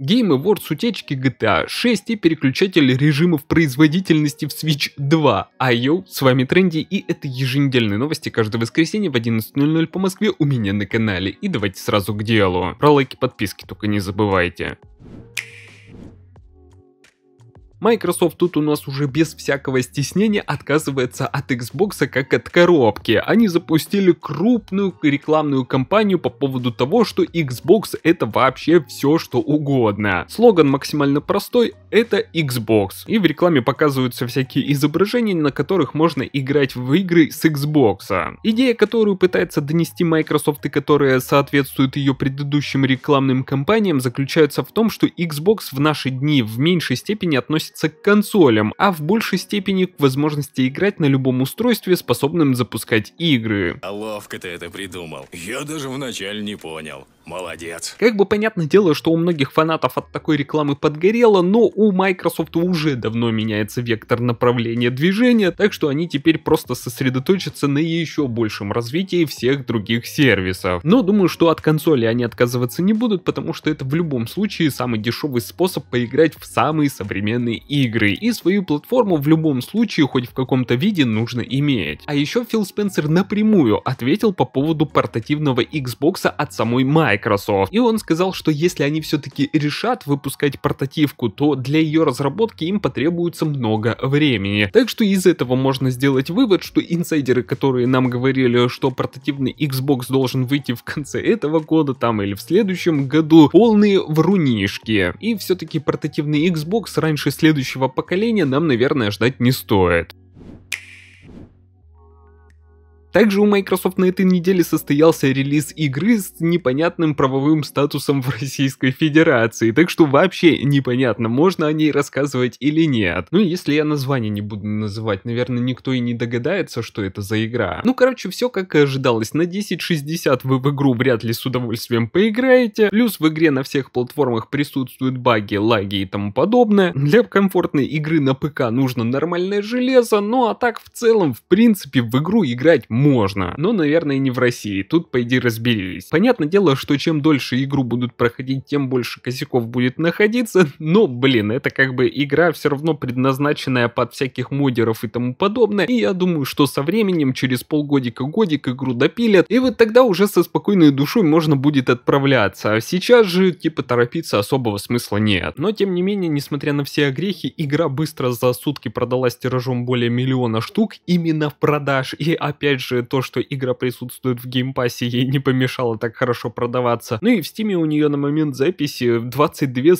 Game Awards утечки GTA 6 и переключатель режимов производительности в Switch 2. Айо, с вами Трэнди, и это еженедельные новости каждое воскресенье в 11:00 по Москве у меня на канале. И давайте сразу к делу. Про лайки, подписки только не забывайте. Microsoft тут у нас уже без всякого стеснения отказывается от Xbox как от коробки. Они запустили крупную рекламную кампанию по поводу того, что Xbox это вообще все что угодно. Слоган максимально простой: это Xbox. И в рекламе показываются всякие изображения, на которых можно играть в игры с Xbox. Идея, которую пытается донести Microsoft и которая соответствует ее предыдущим рекламным кампаниям, заключается в том, что Xbox в наши дни в меньшей степени относится к консолям, а в большей степени к возможности играть на любом устройстве, способном запускать игры. А ловко ты это придумал. Я даже вначале не понял. Молодец. Как бы понятное дело, что у многих фанатов от такой рекламы подгорело, но у Microsoft уже давно меняется вектор направления движения, так что они теперь просто сосредоточатся на еще большем развитии всех других сервисов. Но думаю, что от консоли они отказываться не будут, потому что это в любом случае самый дешевый способ поиграть в самые современные игры, и свою платформу в любом случае хоть в каком-то виде нужно иметь. А еще Фил Спенсер напрямую ответил по поводу портативного Xbox от самой Microsoft. И он сказал, что если они все-таки решат выпускать портативку, то для ее разработки им потребуется много времени. Так что из этого можно сделать вывод, что инсайдеры, которые нам говорили, что портативный Xbox должен выйти в конце этого года там или в следующем году, полные врунишки. И все-таки портативный Xbox раньше следующего поколения нам, наверное, ждать не стоит. Также у Microsoft на этой неделе состоялся релиз игры с непонятным правовым статусом в Российской Федерации, так что вообще непонятно, можно о ней рассказывать или нет. Ну, если я название не буду называть, наверное, никто и не догадается, что это за игра. Ну, короче, все как и ожидалось, на 1060 вы в игру вряд ли с удовольствием поиграете, плюс в игре на всех платформах присутствуют баги, лаги и тому подобное. Для комфортной игры на ПК нужно нормальное железо, ну а так в целом, в принципе, в игру играть можно, но, наверное, не в России, тут пойди разберись. Понятное дело, что чем дольше игру будут проходить, тем больше косяков будет находиться, но, блин, это как бы игра все равно предназначенная под всяких модеров и тому подобное, и я думаю, что со временем, через полгодика-годик игру допилят, и вот тогда уже со спокойной душой можно будет отправляться, а сейчас же, типа, торопиться особого смысла нет. Но, тем не менее, несмотря на все огрехи, игра быстро за сутки продалась тиражом более 1 000 000 штук, именно в продаж, и опять же, то, что игра присутствует в геймпассе, ей не помешало так хорошо продаваться. Ну и в Steam у нее на момент записи 22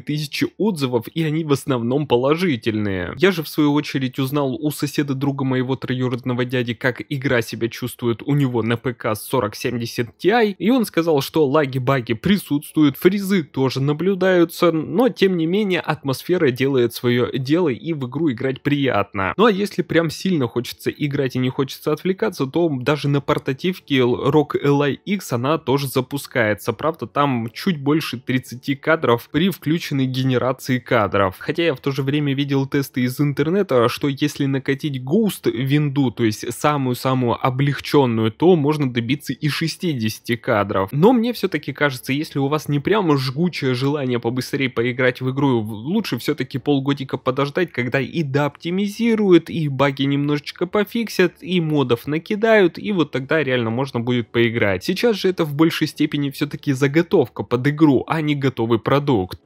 500 отзывов, и они в основном положительные. Я же в свою очередь узнал у соседа друга моего троюродного дяди, как игра себя чувствует у него на ПК с 4070 Ti, и он сказал, что лаги-баги присутствуют, фризы тоже наблюдаются, но тем не менее атмосфера делает свое дело и в игру играть приятно. Ну а если прям сильно хочется играть и не хочется отвлекаться, то даже на портативке ROG Ally X она тоже запускается, правда там чуть больше 30 кадров при включенной генерации кадров. Хотя я в то же время видел тесты из интернета, что если накатить Ghost винду, то есть самую-самую облегченную, то можно добиться и 60 кадров. Но мне все-таки кажется, если у вас не прямо жгучее желание побыстрее поиграть в игру, лучше все-таки полгодика подождать, когда и дооптимизируют, и баги немножечко пофиксят, и модов накидают, и вот тогда реально можно будет поиграть. Сейчас же это в большей степени все-таки заготовка под игру, а не готовый продукт.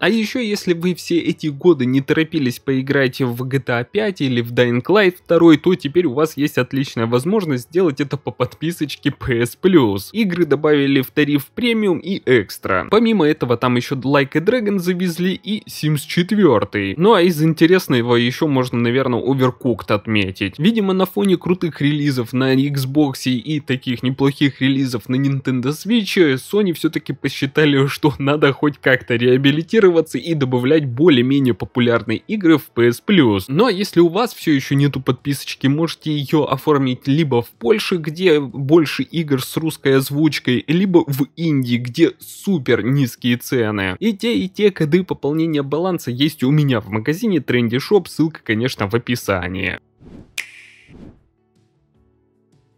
А еще, если вы все эти годы не торопились поиграть в GTA 5 или в Dying Light 2, то теперь у вас есть отличная возможность сделать это по подписочке PS Plus. Игры добавили в тариф премиум и экстра. Помимо этого там еще Like a Dragon завезли и Sims 4. Ну а из интересного еще можно, наверное, Overcooked отметить. Видимо, на фоне крутых релизов на Xbox и таких неплохих релизов на Nintendo Switch, Sony все-таки посчитали, что надо хоть как-то реабилитировать и добавлять более-менее популярные игры в PS Plus. Но если у вас все еще нету подписочки, можете ее оформить либо в Польше, где больше игр с русской озвучкой, либо в Индии, где супер низкие цены. И те коды пополнения баланса есть у меня в магазине Trendy Shop, ссылка, конечно, в описании.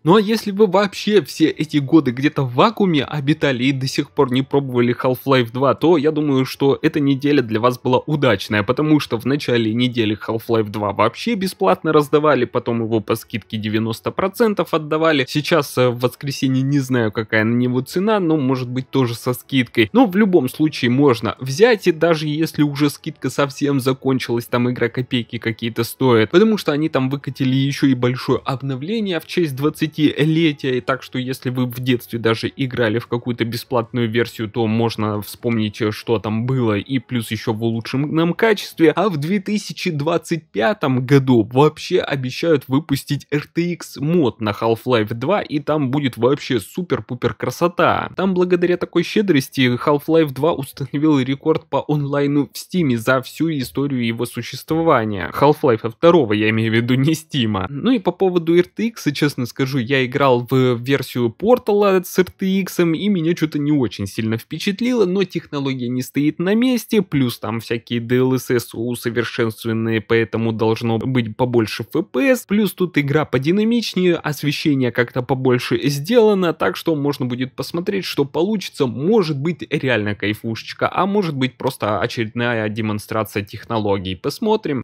Ну а если вы вообще все эти годы где-то в вакууме обитали и до сих пор не пробовали Half-Life 2, то я думаю, что эта неделя для вас была удачная, потому что в начале недели Half-Life 2 вообще бесплатно раздавали, потом его по скидке 90% отдавали, сейчас в воскресенье не знаю, какая на него цена, но может быть тоже со скидкой, но в любом случае можно взять, и даже если уже скидка совсем закончилась, там игра копейки какие-то стоят, потому что они там выкатили еще и большое обновление в честь 20-летия, и так что если вы в детстве даже играли в какую-то бесплатную версию, то можно вспомнить, что там было, и плюс еще в улучшенном качестве. А в 2025 году вообще обещают выпустить RTX мод на Half-Life 2, и там будет вообще супер-пупер красота. Там благодаря такой щедрости Half-Life 2 установил рекорд по онлайну в Steam за всю историю его существования. Half-Life 2, я имею в виду, не Steam. Ну и по поводу RTX, честно скажу, я играл в версию Portal с RTX, и меня что-то не очень сильно впечатлило, но технология не стоит на месте, плюс там всякие DLSS усовершенствованные, поэтому должно быть побольше FPS, плюс тут игра подинамичнее, освещение как-то побольше сделано, так что можно будет посмотреть, что получится, может быть реально кайфушечка, а может быть просто очередная демонстрация технологий, посмотрим.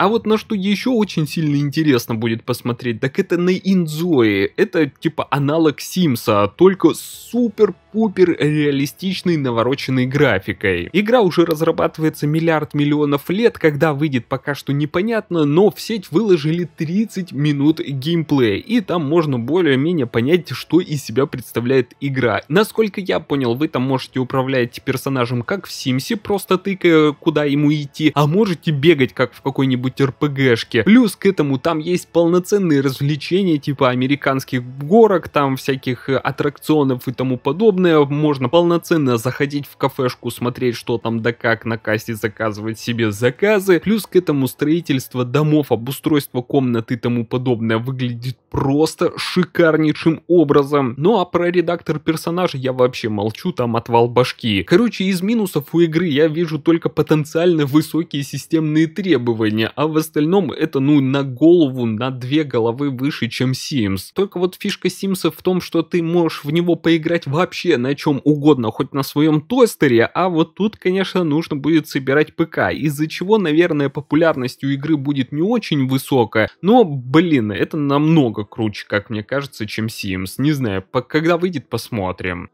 А вот на что еще очень сильно интересно будет посмотреть, так это на Инзои. Это типа аналог Симса, только супер-пупер реалистичной навороченной графикой. Игра уже разрабатывается миллиард миллионов лет, когда выйдет пока что непонятно, но в сеть выложили 30 минут геймплея, и там можно более-менее понять, что из себя представляет игра. Насколько я понял, вы там можете управлять персонажем как в Симсе, просто тыкая, куда ему идти, а можете бегать как в какой-нибудь РПГшке. Плюс к этому там есть полноценные развлечения типа американских горок, там всяких аттракционов и тому подобное. Можно полноценно заходить в кафешку, смотреть, что там да как, на кассе заказывать себе заказы. Плюс к этому строительство домов, обустройство комнат и тому подобное выглядит просто шикарнейшим образом. Ну а про редактор персонажа я вообще молчу, там отвал башки. Короче, из минусов у игры я вижу только потенциально высокие системные требования, а в остальном это ну на голову, на две головы выше, чем Sims. Только вот фишка Симса в том, что ты можешь в него поиграть вообще на чем угодно, хоть на своем тостере, а вот тут, конечно, нужно будет собирать ПК, из-за чего, наверное, популярность у игры будет не очень высокая, но, блин, это намного круче, как мне кажется, чем Sims. Не знаю, когда выйдет, посмотрим.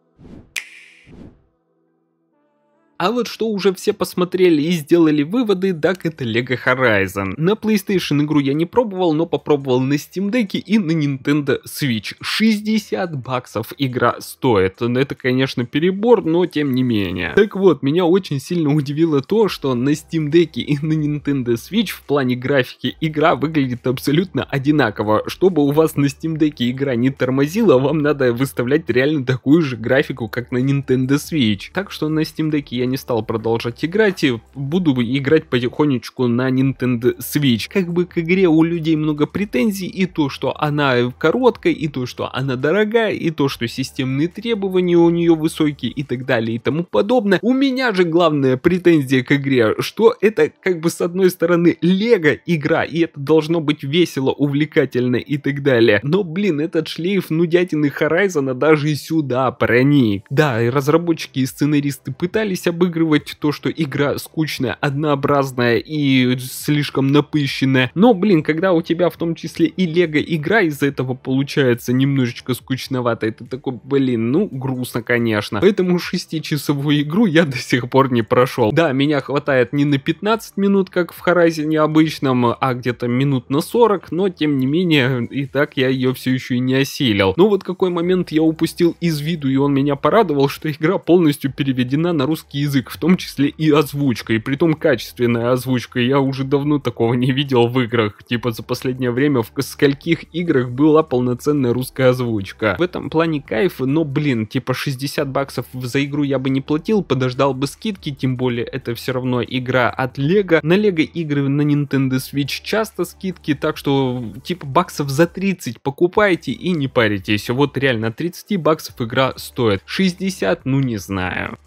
А вот что уже все посмотрели и сделали выводы, так это LEGO Horizon. На PlayStation игру я не пробовал, но попробовал на Steam Deck и на Nintendo Switch. 60 баксов игра стоит. Это, конечно, перебор, но тем не менее. Так вот, меня очень сильно удивило то, что на Steam Deck и на Nintendo Switch в плане графики игра выглядит абсолютно одинаково. Чтобы у вас на Steam Deck игра не тормозила, вам надо выставлять реально такую же графику, как на Nintendo Switch. Так что на Steam Deck я не стал продолжать играть и буду играть потихонечку на Nintendo Switch. Как бы к игре у людей много претензий, и то, что она короткая, и то, что она дорогая, и то, что системные требования у нее высокие, и так далее, и тому подобное. У меня же главная претензия к игре, что это как бы с одной стороны LEGO игра, и это должно быть весело, увлекательно и так далее. Но блин, этот шлейф нудятины Horizon даже сюда проник. Да, и разработчики и сценаристы пытались обыгрывать то, что игра скучная, однообразная и слишком напыщенная. Но, блин, когда у тебя в том числе и LEGO игра из-за этого получается немножечко скучновато, это такой, блин, ну грустно, конечно. Поэтому 6-часовую игру я до сих пор не прошел. Да, меня хватает не на 15 минут, как в Horizon обычном, а где-то минут на 40, но тем не менее, и так я ее все еще и не осилил. Но вот какой момент я упустил из виду, и он меня порадовал, что игра полностью переведена на русский язык, в том числе и озвучка, и притом качественная озвучка. Я уже давно такого не видел в играх, типа за последнее время в скольких играх была полноценная русская озвучка. В этом плане кайф, но блин, типа 60 баксов за игру я бы не платил, подождал бы скидки, тем более это все равно игра от LEGO. На LEGO игры на Nintendo Switch часто скидки, так что типа баксов за 30 покупайте и не паритесь. Вот реально 30 баксов игра стоит, 60, ну не знаю.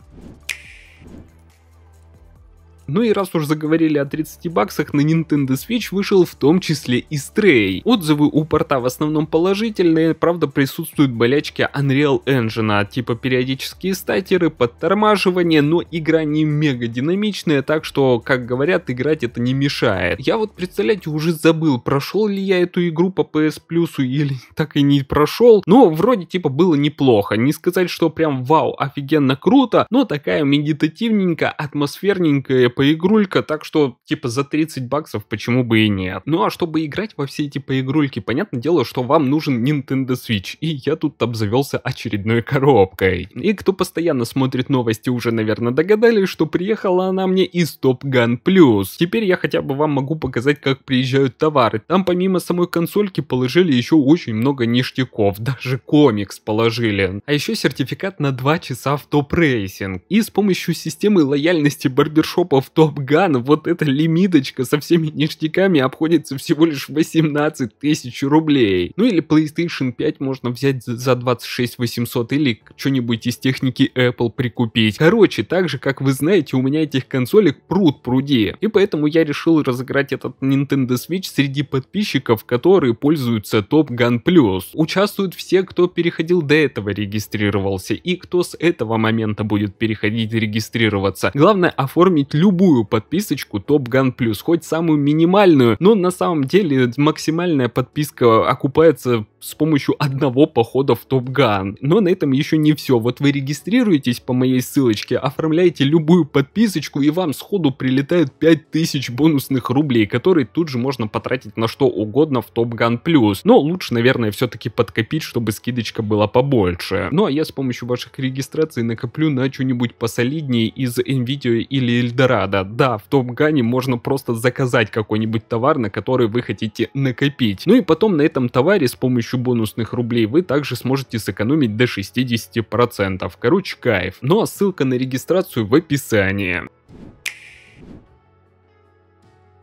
Ну и раз уж заговорили о 30 баксах, на Nintendo Switch вышел в том числе и Stray. Отзывы у порта в основном положительные, правда присутствуют болячки Unreal Engine, типа периодические статеры, подтормаживание, но игра не мега динамичная, так что, как говорят, играть это не мешает. Я вот, представляете, уже забыл, прошел ли я эту игру по PS Plus или так и не прошел, но вроде типа было неплохо, не сказать, что прям вау, офигенно круто, но такая медитативненькая, атмосферненькая поигрулька, так что типа за 30 баксов почему бы и нет. Ну а чтобы играть во все эти поигрульки, понятное дело, что вам нужен Nintendo Switch, и я тут обзавелся очередной коробкой. И кто постоянно смотрит новости, уже, наверное, догадались, что приехала она мне из Top Gun Plus. Теперь я хотя бы вам могу показать, как приезжают товары. Там помимо самой консольки положили еще очень много ништяков, даже комикс положили. А еще сертификат на 2 часа в топ-рейсинг. И с помощью системы лояльности барбершопов Top Gun вот эта лимиточка со всеми ништяками обходится всего лишь 18 тысяч рублей. Ну или PlayStation 5 можно взять за 26 800 или что-нибудь из техники Apple прикупить. Короче, так же как вы знаете, у меня этих консолек пруд-пруди. И поэтому я решил разыграть этот Nintendo Switch среди подписчиков, которые пользуются Top Gun Plus. Участвуют все, кто переходил до этого, регистрировался, и кто с этого момента будет переходить регистрироваться. Главное оформить любую подписочку Top Gun Plus, хоть самую минимальную, но на самом деле максимальная подписка окупается с помощью одного похода в Top Gun. Но на этом еще не все. Вот вы регистрируетесь по моей ссылочке, оформляете любую подписочку, и вам сходу прилетает 5000 бонусных рублей, которые тут же можно потратить на что угодно в Top Gun Plus. Но лучше, наверное, все-таки подкопить, чтобы скидочка была побольше. Ну а я с помощью ваших регистраций накоплю на что-нибудь посолиднее из Nvidia или Эльдорадо. Да, в Top Gun можно просто заказать какой-нибудь товар, на который вы хотите накопить. Ну и потом на этом товаре с помощью бонусных рублей вы также сможете сэкономить до 60%. Короче, кайф. Ну а ссылка на регистрацию в описании.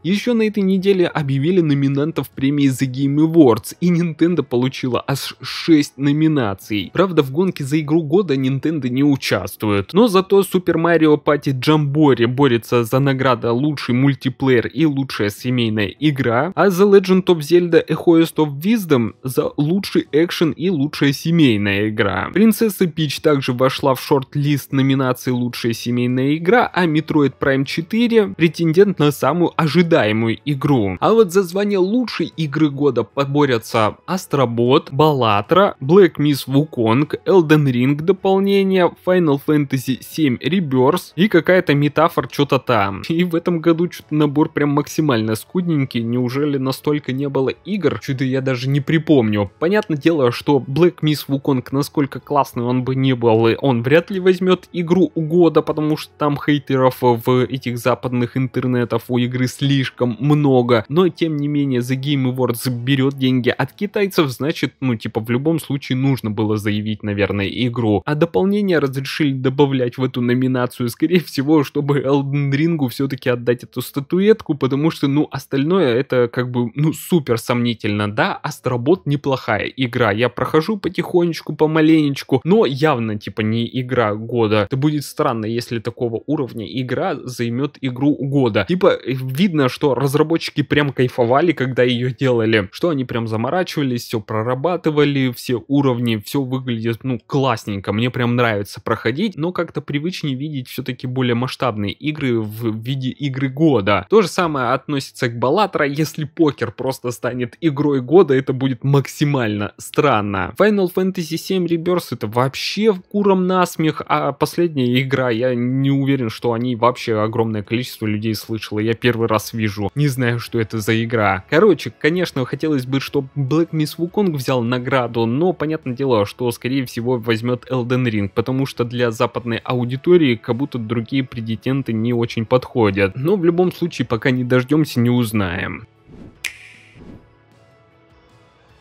Еще на этой неделе объявили номинантов премии The Game Awards, и Nintendo получила аж 6 номинаций. Правда, в гонке за игру года Nintendo не участвует, но зато Super Mario Party Jamboree борется за награды лучший мультиплеер и лучшая семейная игра, а The Legend of Zelda A Host of Wisdom за лучший экшен и лучшая семейная игра. Принцесса Пич также вошла в шорт-лист номинации лучшая семейная игра, а Metroid Prime 4 претендент на самую ожидаемую игру. А вот за звание лучшей игры года поборятся Astrobot, Balatro, Black Myth Wukong, Elden Ring дополнение, Final Fantasy VII Rebirth и какая-то метафора что-то там. И в этом году что-то набор прям максимально скудненький, неужели настолько не было игр? Чудо я даже не припомню. Понятное дело, что Black Myth Wukong, насколько классный он бы не был, он вряд ли возьмет игру года, потому что там хейтеров в этих западных интернетов у игры слишком много, но тем не менее The Game Awards берет деньги от китайцев, значит, ну типа в любом случае нужно было заявить, наверное, игру. А дополнение разрешили добавлять в эту номинацию, скорее всего, чтобы Elden Ring'у все-таки отдать эту статуэтку, потому что, ну, остальное это как бы, ну, супер сомнительно. Да, Astrobot неплохая игра, я прохожу потихонечку, помаленечку, но явно типа не игра года. Это будет странно, если такого уровня игра займет игру года. Типа видно, что разработчики прям кайфовали, когда ее делали, что они прям заморачивались, все прорабатывали, все уровни, все выглядит, ну, классненько, мне прям нравится проходить, но как-то привычнее видеть все-таки более масштабные игры в виде игры года. То же самое относится к Balatro, если покер просто станет игрой года, это будет максимально странно. Final Fantasy VII Rebirth это вообще курам насмех, а последняя игра, я не уверен, что о ней вообще огромное количество людей слышало, я первый раз вижу. Не знаю, что это за игра. Короче, конечно, хотелось бы, чтобы Black Myth Wukong взял награду, но понятное дело, что скорее всего возьмет Elden Ring, потому что для западной аудитории как будто другие претенденты не очень подходят. Но в любом случае, пока не дождемся, не узнаем.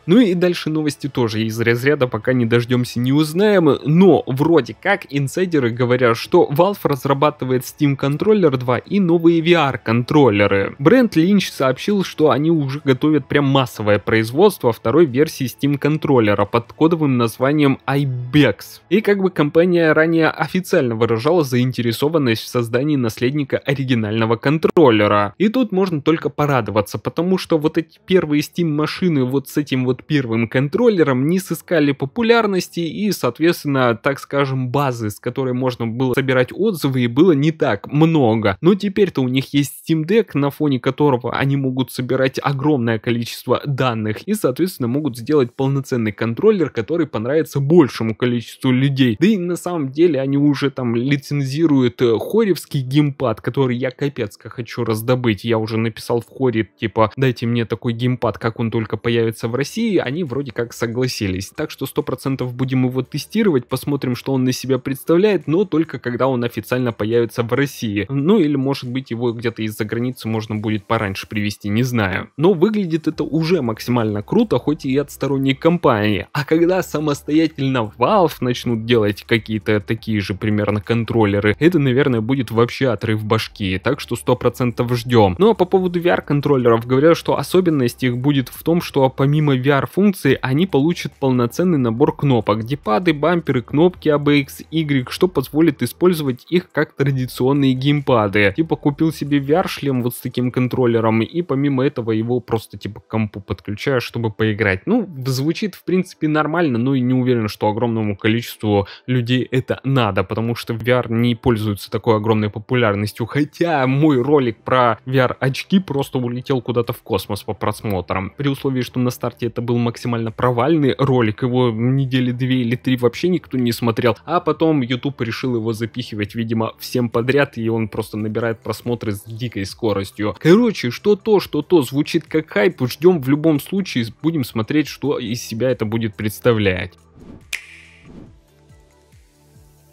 Ну и дальше новости тоже из разряда пока не дождемся, не узнаем, но вроде как инсайдеры говорят, что Valve разрабатывает Steam Controller 2 и новые VR-контроллеры. Брэнд Линч сообщил, что они уже готовят прям массовое производство второй версии Steam контроллера под кодовым названием iBex. И как бы компания ранее официально выражала заинтересованность в создании наследника оригинального контроллера. И тут можно только порадоваться, потому что вот эти первые Steam машины вот с этим вот первым контроллером не сыскали популярности и, соответственно, так скажем, базы, с которой можно было собирать отзывы, и было не так много. Но теперь-то у них есть Steam Deck, на фоне которого они могут собирать огромное количество данных и, соответственно, могут сделать полноценный контроллер, который понравится большему количеству людей. Да и на самом деле они уже там лицензируют хоревский геймпад, который я капец как хочу раздобыть. Я уже написал в хоре, типа, дайте мне такой геймпад, как он только появится в России. Они вроде как согласились. Так что 100% будем его тестировать, посмотрим, что он из себя представляет, но только когда он официально появится в России. Ну или, может быть, его где-то из-за границы можно будет пораньше привезти, не знаю. Но выглядит это уже максимально круто, хоть и от сторонней компании. А когда самостоятельно Valve начнут делать какие-то такие же примерно контроллеры, это, наверное, будет вообще отрыв башки, так что 100% ждем. Ну а по поводу VR-контроллеров говорят, что особенность их будет в том, что помимо VR-функций они получат полноценный набор кнопок, геймпады, бамперы, кнопки ABX, Y, что позволит использовать их как традиционные геймпады. Типа купил себе VR-шлем вот с таким контроллером и помимо этого его просто типа к компу подключаешь, чтобы поиграть. Ну, звучит в принципе нормально, но и не уверен, что огромному количеству людей это надо, потому что VR не пользуется такой огромной популярностью, хотя мой ролик про VR-очки просто улетел куда-то в космос по просмотрам. При условии, что на старте это был максимально провальный ролик, его недели 2 или 3 вообще никто не смотрел, а потом YouTube решил его запихивать, видимо, всем подряд, и он просто набирает просмотры с дикой скоростью. Короче, что то звучит как хайп, ждем в любом случае, будем смотреть, что из себя это будет представлять.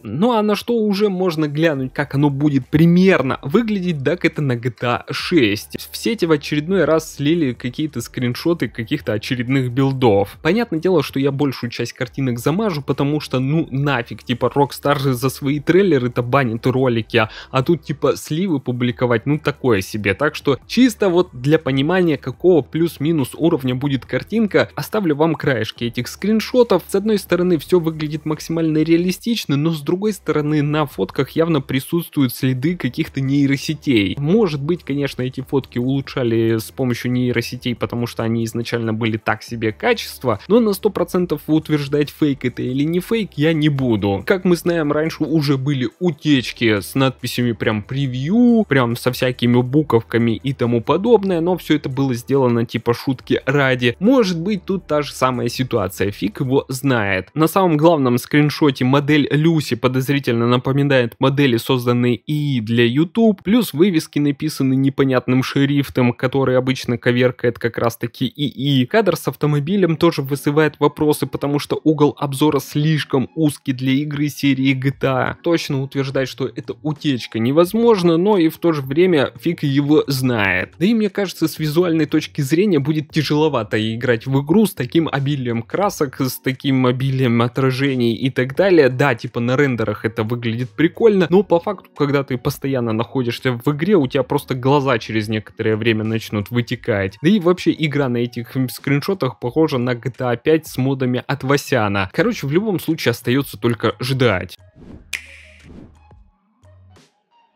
Ну а на что уже можно глянуть, как оно будет примерно выглядеть, так это на GTA 6. В сети в очередной раз слили какие-то скриншоты каких-то очередных билдов. Понятное дело, что я большую часть картинок замажу, потому что ну нафиг, типа Rockstar же за свои трейлеры-то банят ролики, а тут типа сливы публиковать, ну такое себе. Так что чисто вот для понимания, какого плюс-минус уровня будет картинка, оставлю вам краешки этих скриншотов. С одной стороны, все выглядит максимально реалистично, но с другой стороны, на фотках явно присутствуют следы каких-то нейросетей. Может быть, конечно, эти фотки улучшали с помощью нейросетей, потому что они изначально были так себе качества, но на 100% утверждать, фейк это или не фейк, я не буду. Как мы знаем, раньше уже были утечки с надписями прям превью, прям со всякими буковками и тому подобное, но все это было сделано типа шутки ради. Может быть, тут та же самая ситуация, фиг его знает. На самом главном скриншоте модель Люси подозрительно напоминает модели, созданные ИИ для YouTube, плюс вывески написаны непонятным шрифтом, который обычно коверкает как раз таки ИИ. Кадр с автомобилем тоже вызывает вопросы, потому что угол обзора слишком узкий для игры серии GTA. Точно утверждать, что это утечка, невозможно, но и в то же время фиг его знает. Да и мне кажется, с визуальной точки зрения будет тяжеловато играть в игру с таким обилием красок, с таким обилием отражений и так далее. Да, типа на рендерах это выглядит прикольно, но по факту, когда ты постоянно находишься в игре, у тебя просто глаза через некоторое время начнут вытекать. Да и вообще игра на этих скриншотах похожа на GTA 5 с модами от Васяна. Короче, в любом случае остается только ждать.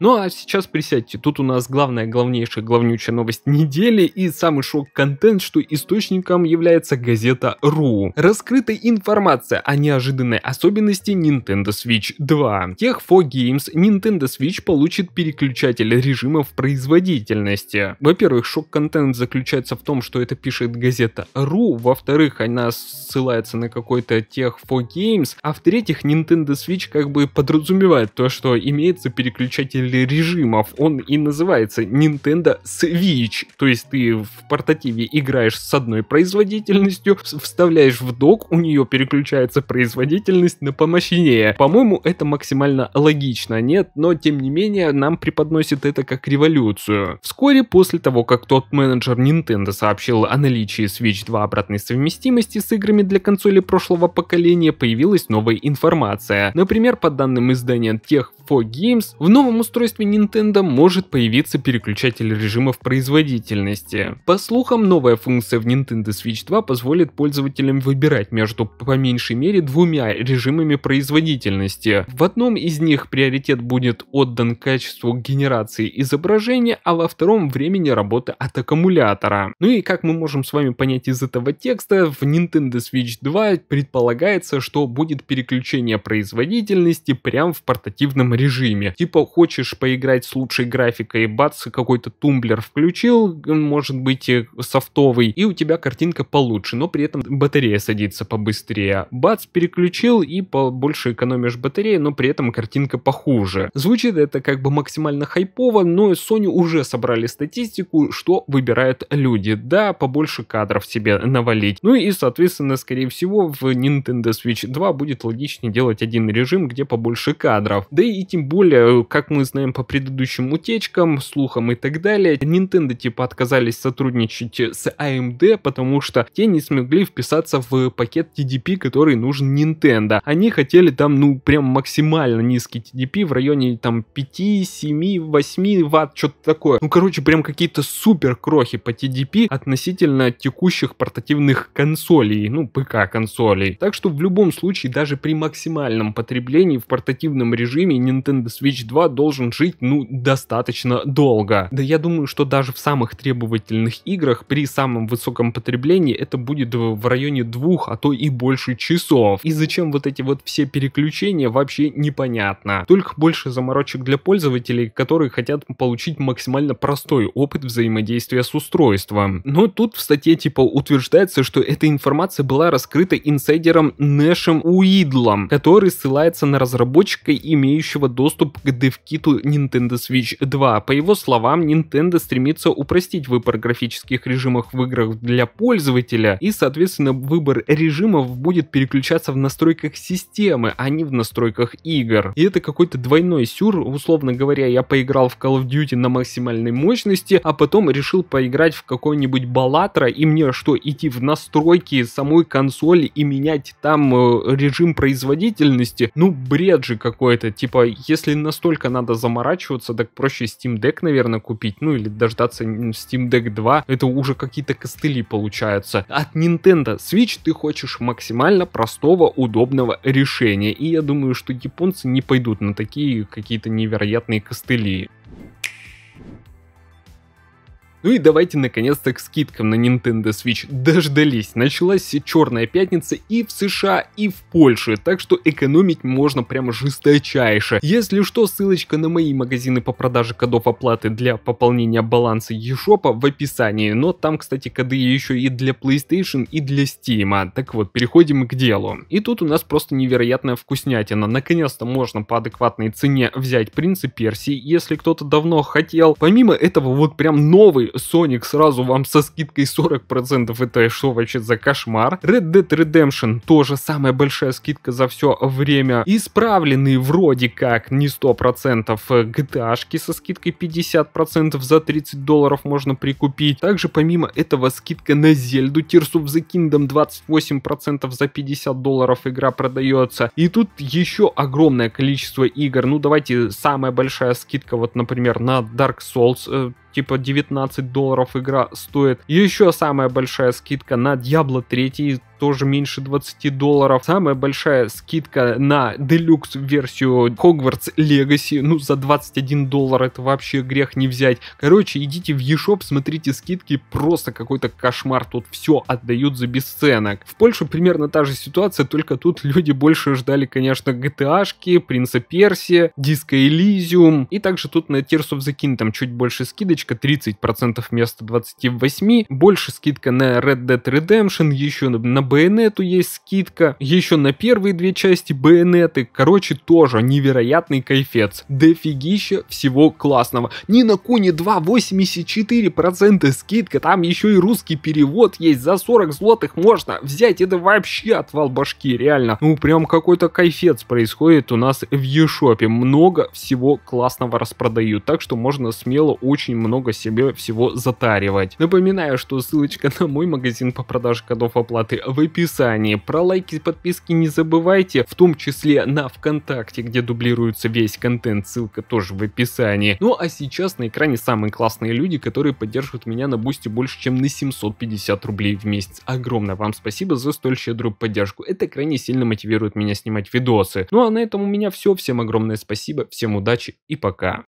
Ну а сейчас присядьте, тут у нас главнейшая новость недели и самый шок-контент, что источником является газета .ru. Раскрыта информация о неожиданной особенности Nintendo Switch 2. Tech4Games, Nintendo Switch получит переключатель режимов производительности. Во-первых, шок-контент заключается в том, что это пишет газета .ru, во-вторых, она ссылается на какой-то Tech4Games, а в-третьих, Nintendo Switch как бы подразумевает то, что имеется переключатель режимов, он и называется Nintendo Switch. То есть ты в портативе играешь с одной производительностью, вставляешь в док, у нее переключается производительность на помощнее. По-моему, это максимально логично, нет? Но тем не менее, нам преподносит это как революцию. Вскоре после того, как топ-менеджер Nintendo сообщил о наличии Switch 2 обратной совместимости с играми для консоли прошлого поколения, появилась новая информация. Например, по данным издания Tech4Games, в новом устройстве Nintendo может появиться переключатель режимов производительности. По слухам, новая функция в Nintendo Switch 2 позволит пользователям выбирать между по меньшей мере двумя режимами производительности. В одном из них приоритет будет отдан качеству генерации изображения, а во втором — времени работы от аккумулятора. Ну и как мы можем с вами понять из этого текста, в Nintendo Switch 2 предполагается, что будет переключение производительности прям в портативном режиме. Типа хочешь поиграть с лучшей графикой, бац, какой-то тумблер включил, может быть софтовый, и у тебя картинка получше, но при этом батарея садится побыстрее. Бац, переключил и побольше экономишь батареи, но при этом картинка похуже. Звучит это как бы максимально хайпово, но Sony уже собрали статистику, что выбирают люди. Да, побольше кадров себе навалить. Ну и соответственно, скорее всего, в Nintendo Switch 2 будет логичнее делать один режим, где побольше кадров. Да и тем более, как мы знаем по предыдущим утечкам, слухам и так далее, Nintendo типа отказались сотрудничать с AMD, потому что те не смогли вписаться в пакет TDP, который нужен Nintendo. Они хотели там, ну, прям максимально низкий TDP в районе там 5, 7, 8 ватт, что-то такое. Ну, короче, прям какие-то супер крохи по TDP относительно текущих портативных консолей, ну, ПК-консолей. Так что в любом случае, даже при максимальном потреблении в портативном режиме Nintendo Switch 2 должен жить, ну, достаточно долго. Да я думаю, что даже в самых требовательных играх при самом высоком потреблении это будет в районе 2, а то и больше часов. И зачем вот эти вот все переключения, вообще непонятно. Только больше заморочек для пользователей, которые хотят получить максимально простой опыт взаимодействия с устройством. Но тут в статье типа утверждается, что эта информация была раскрыта инсайдером Нэшем Уидлом, который ссылается на разработчика, имеющего доступ к девкиту Nintendo Switch 2. По его словам, Nintendo стремится упростить выбор графических режимов в играх для пользователя, и соответственно выбор режимов будет переключаться в настройках системы, а не в настройках игр. И это какой-то двойной сюр. Условно говоря, я поиграл в Call of Duty на максимальной мощности, а потом решил поиграть в какой-нибудь Balatro, и мне что, идти в настройки самой консоли и менять там режим производительности? Ну, бред же какой-то. Типа, если настолько надо заморачиваться, так проще Steam Deck, наверное, купить, ну или дождаться Steam Deck 2. Это уже какие-то костыли получаются. От Nintendo Switch ты хочешь максимально простого, удобного решения, и я думаю, что японцы не пойдут на такие какие-то невероятные костыли. Ну и давайте наконец-то к скидкам на Nintendo Switch дождались. Началась черная пятница и в США, и в Польше, так что экономить можно прям жесточайше. Если что, ссылочка на мои магазины по продаже кодов оплаты для пополнения баланса eShop в описании, но там, кстати, коды еще и для PlayStation, и для Steam. Так вот, переходим к делу. И тут у нас просто невероятная вкуснятина. Наконец-то можно по адекватной цене взять Принца Персии, если кто-то давно хотел. Помимо этого, вот прям новый Соник сразу вам со скидкой 40%, это что вообще за кошмар? Red Dead Redemption тоже самая большая скидка за все время. Исправленные вроде как не 100% GTA-шки со скидкой 50%, за $30 можно прикупить. Также помимо этого скидка на Зельду Tears of the Kingdom 28%, за $50 игра продается. И тут еще огромное количество игр. Ну давайте самая большая скидка, вот например на Dark Souls, типа $19 игра стоит. Еще самая большая скидка на Diablo 3, тоже меньше $20. Самая большая скидка на Deluxe версию Hogwarts Legacy, ну за $21, это вообще грех не взять. Короче, идите в eShop, смотрите скидки, просто какой-то кошмар, тут все отдают за бесценок. В Польше примерно та же ситуация, только тут люди больше ждали, конечно, GTA-шки, Принца Персия, Disco Elysium, и также тут на Tears of the Kingdom чуть больше скидочка, 30% вместо 28%, больше скидка на Red Dead Redemption, еще на Байонетту есть скидка, еще на первые две части Байонетты, короче, тоже невероятный кайфец, дофигища всего классного. Ни на Куни 2 84% скидка, там еще и русский перевод есть, за 40 злотых можно взять, это вообще отвал башки, реально, ну прям какой-то кайфец происходит у нас в eShop, много всего классного распродают, так что можно смело очень много себе всего затаривать. Напоминаю, что ссылочка на мой магазин по продаже кодов оплаты в описании. Про лайки и подписки не забывайте, в том числе на ВКонтакте, где дублируется весь контент, ссылка тоже в описании. Ну а сейчас на экране самые классные люди, которые поддерживают меня на бусте больше, чем на 750 рублей в месяц. Огромное вам спасибо за столь щедрую поддержку, это крайне сильно мотивирует меня снимать видосы. Ну а на этом у меня все, всем огромное спасибо, всем удачи и пока.